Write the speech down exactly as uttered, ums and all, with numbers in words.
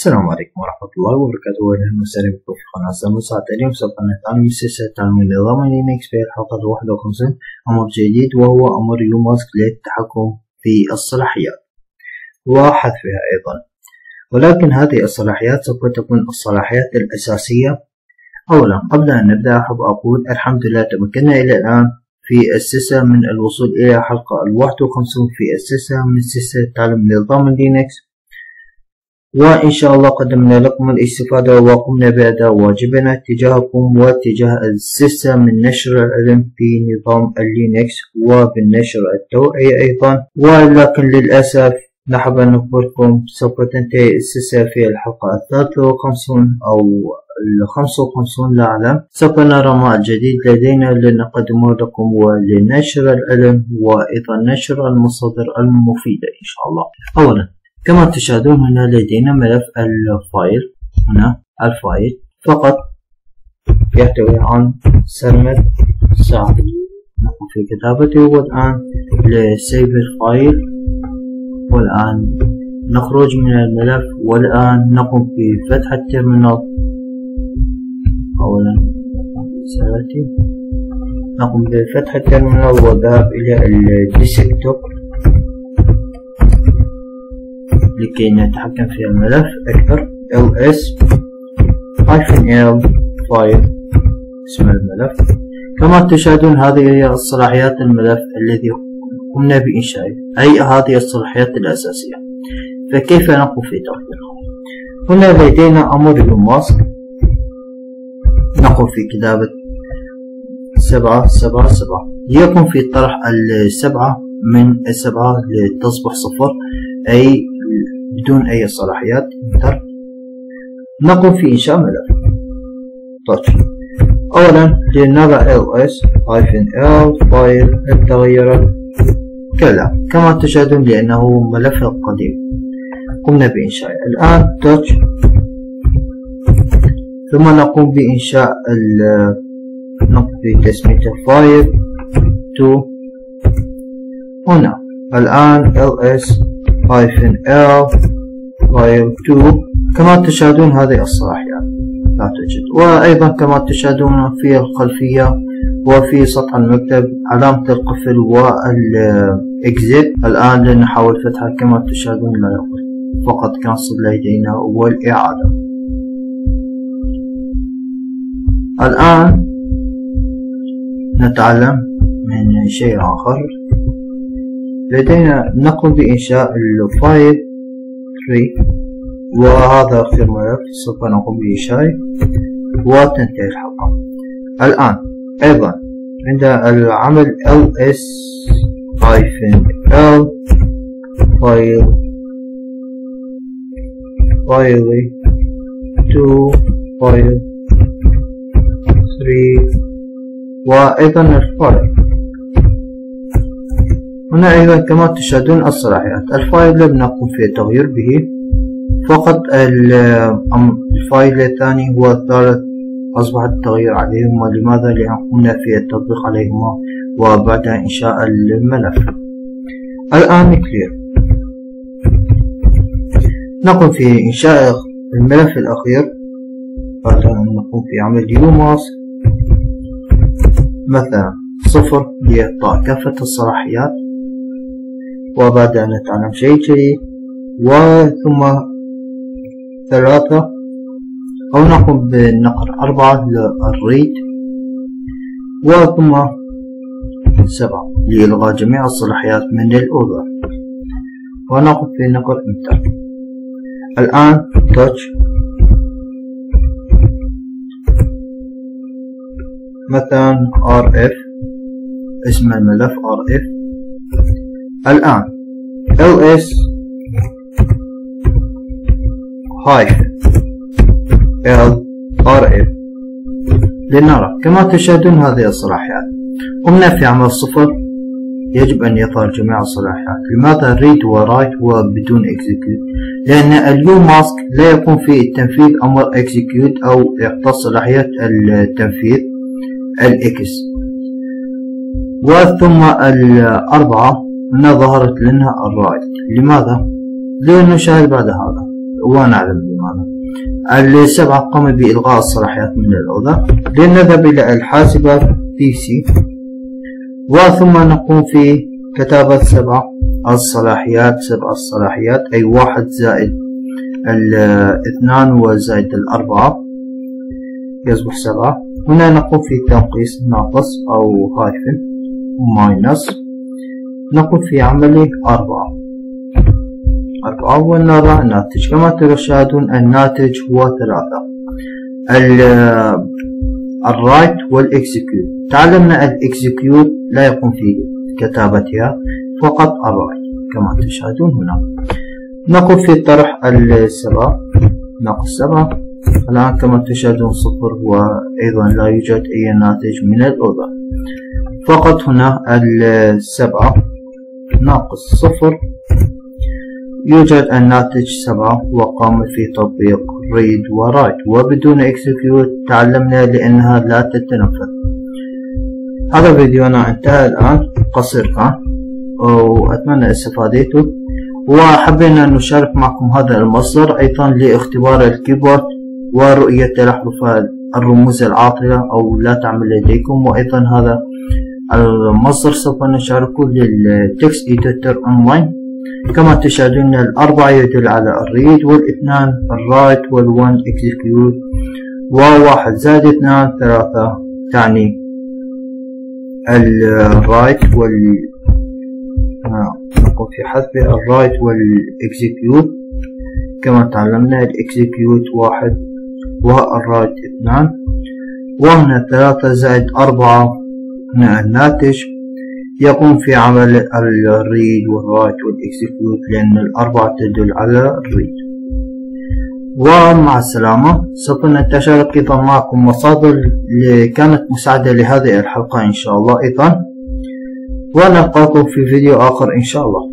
السلام عليكم ورحمة الله وبركاته، أهلا وسهلا بكم في قناة سرمد سعد. اليوم سأقنعكم عن مؤسسة تعميم نظام لينكس في الحلقة واحد وخمسين، أمر جديد وهو أمر يماسك للتحكم في الصلاحيات وحذفها أيضا، ولكن هذه الصلاحيات سوف تكون الصلاحيات الأساسية. أولا قبل أن نبدأ أحب أقول الحمد لله تمكنا إلى الآن في السلسلة من الوصول إلى الحلقة واحد وخمسين في السلسلة من سلسلة تعلم نظام لينكس، وإن شاء الله قدمنا لكم الاستفادة وقمنا بأداء واجبنا تجاهكم واتجاه السلسلة من نشر العلم في نظام اللينكس وبالنشر التوعية أيضا، ولكن للأسف نحب أن نخبركم سوف تنتهي السلسلة في الحلقة الثالثة وخمسون أو الخمسة وخمسون لا أعلم. سوف نرى ما الجديد لدينا لنقدمه لكم ولنشر العلم وأيضا نشر المصادر المفيدة إن شاء الله. أولا كما تشاهدون هنا لدينا ملف الفايل، هنا الفايل فقط يحتوي عن سرمد سعد، نقوم في كتابته والآن لسيف الفايل، والآن نخرج من الملف والآن نقوم بفتح الترمينال. أولا نقوم بفتح الترمينال والذهاب إلى الديسكتوب لكي نتحكم في الملف أكثر. ls-l file اسم الملف. كما تشاهدون هذه هي الصلاحيات الملف الذي قمنا بإنشائه، أي هذه الصلاحيات الأساسية. فكيف نقوم في تغييرها؟ هنا لدينا أمر الماسك، نقوم في كتابة سبعة سبعة سبعة، يقوم في طرح السبعة من السبعة لتصبح صفر، أي بدون أي صلاحيات. انتر نقوم في إنشاء ملف تاتش. أولا لنضع ls-l فايل التغيرات كلا كما تشاهدون لأنه ملف قديم قمنا بإنشائه. الآن تاتش ثم نقوم بإنشاء نقوم بتسمية الفايل تو هنا. الآن ls hyphen l file two كما تشاهدون هذه الصلاحيات لا توجد، وأيضا كما تشاهدون في الخلفية وفي سطح المكتب علامة القفل والexit. الآن لنحاول فتحها كما تشاهدون لا يقبل، فقط cancel لدينا والإعادة. الآن نتعلم من شيء آخر. لدينا نقوم بإنشاء الفايل ثلاثة وهذا آخر ملف سوف نقوم بإنشائه وتنتهي الحلقة. الآن أيضا عند العمل ls-l فايل فايل اثنين فايل ثلاثة وأيضا الفايل. هنا أيضا كما تشاهدون الصلاحيات. الفايل لا بنقوم في التغيير به، فقط الفايل الثاني هو الثالث أصبح التغيير عليهما. لماذا؟ لأن قمنا في التطبيق عليهما وبعدها إنشاء الملف. الآن كلير نقوم في إنشاء الملف الأخير بعد أن نقوم في عمل يوماس مثلا صفر لإعطاء كافة الصلاحيات، وبعد أن نتعلم شيء جديد وثم ثلاثة أو نقوم بنقر أربعة للريد وثم سبعة لإلغاء جميع الصلاحيات من الأوردر ونقوم بنقر انتر. الآن تاتش مثلا rf اسم الملف rf. الآن ls hyphen l rf لنرى. كما تشاهدون هذه الصلاحيات قمنا في عمل صفر، يجب أن يظهر جميع الصلاحيات. لماذا read و write وبدون execute؟ لأن اليو ماسك لا يقوم في تنفيذ أمر execute أو إعطاء صلاحية التنفيذ الإكس. وثم الأربعة هنا ظهرت لنا الرايت. لماذا؟ لنشاهد بعد هذا ونعلم بمعنى. السبعة قام بإلغاء الصلاحيات من الأولى لنذهب إلى الحاسبة بي سي، وثم نقوم في كتابة سبعة الصلاحيات. سبعة الصلاحيات أي واحد زائد الاثنان وزائد الأربعة يصبح سبعة. هنا نقوم في تنقيص ناقص أو هايفن ماينس، نقوم في عملية أربعة أربعة ونرى الناتج. كما تشاهدون الناتج هو ثلاثة. الرايت والاكسكيوت، تعلمنا الاكسكيوت لا يقوم في كتابتها فقط الرايت كما تشاهدون هنا. نقوم في طرح السبعة ناقص سبعة. الآن كما تشاهدون صفر، وأيضا لا يوجد أي ناتج من الأولى، فقط هنا السبعة ناقص صفر يوجد الناتج سبعة، وقام في تطبيق ريد ورايت وبدون اكسكيوت تعلمنا لأنها لا تتنفذ. هذا فيديونا انتهى الآن، قصير كان وأتمنى استفادتم، وحبينا نشارك معكم هذا المصدر أيضا لاختبار الكيبورد ورؤية الأحرف الرموز العاطلة أو لا تعمل لديكم. وأيضا هذا المصدر سوف نشاركه للتكست إيديتر أونلاين. كما تشاهدون الأربعة يدل على الريد، والاثنان الرايت، والون اكسكيوت، وواحد زائد اثنان ثلاثة تعني الرايت وال نقوم في حذف الرايت والاكسكيوت كما تعلمنا. الاكسكيوت واحد والرايت اثنان، وهنا ثلاثة زائد أربعة هنا الناتج يقوم في عمل الريد والرايت والاكسكيوت لأن الأربعة تدل على الريد. ومع السلامة، سوف نتشارك أيضا معكم مصادر كانت مساعدة لهذه الحلقة إن شاء الله أيضا، ونلقاكم في فيديو آخر إن شاء الله.